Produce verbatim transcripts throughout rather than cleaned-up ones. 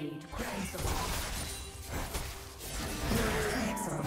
blade cracks the wall. Excellent.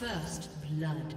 First blood.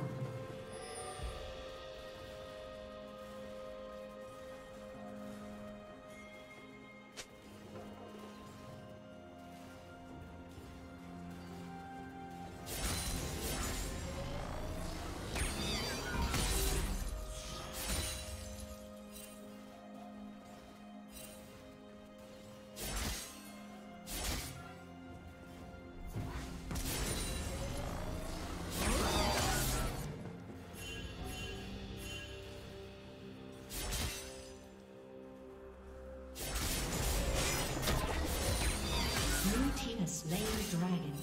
Slain dragon.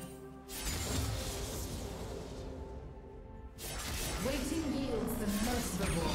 Waiting yields the most reward.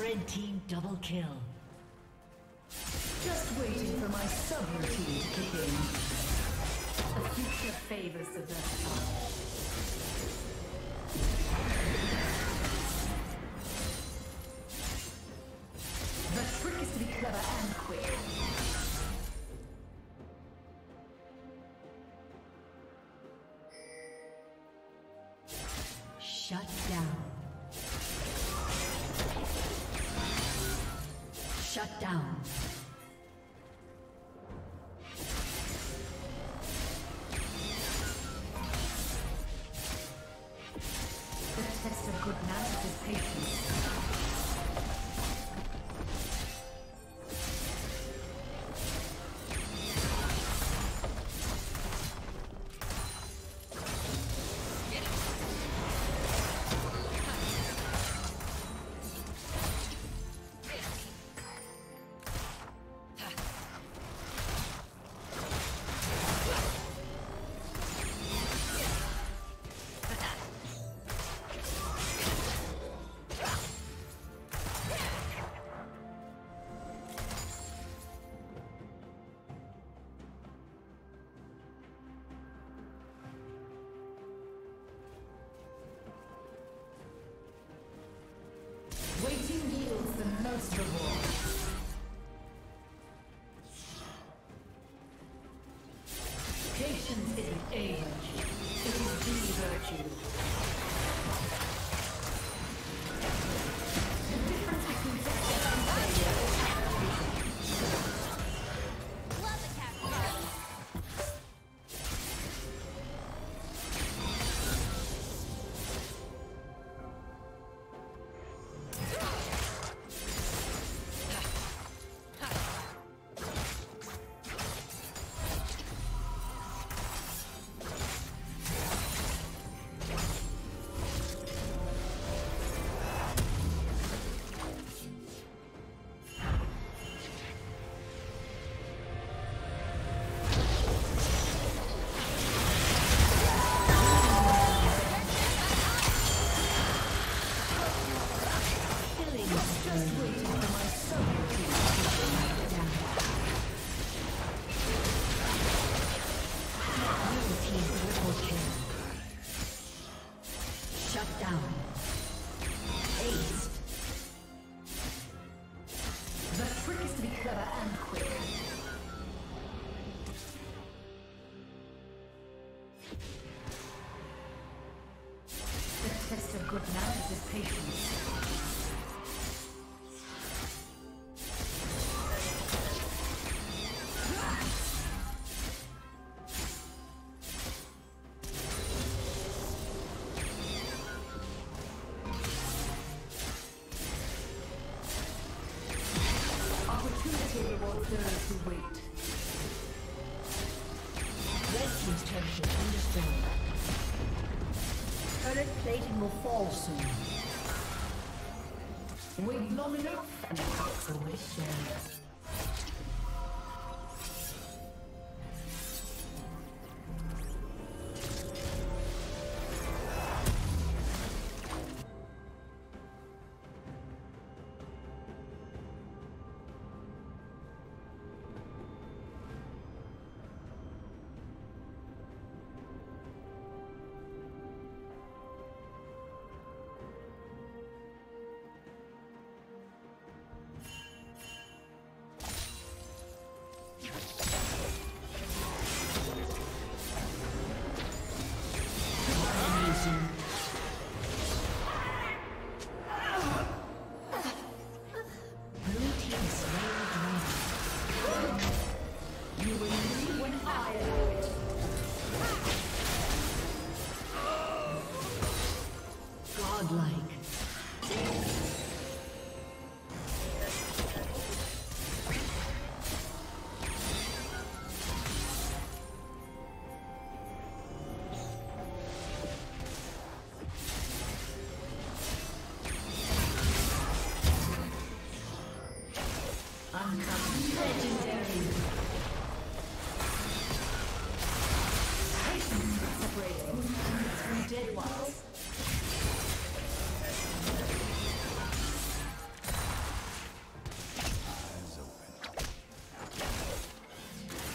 Red team double kill. Just waiting for my subroutine to kick in. The future favors the best. The trick is to be clever and quick. Shut down. Shut down. The test of good manners is patience. Soon. Wait long enough and that's a waste. Team's turret has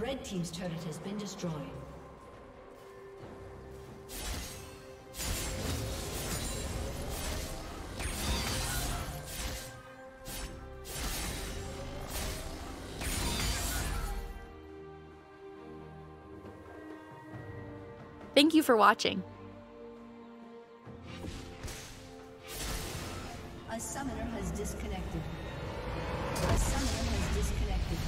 Red team's turret has been destroyed. Thank you for watching. A summoner has disconnected. A summoner has disconnected.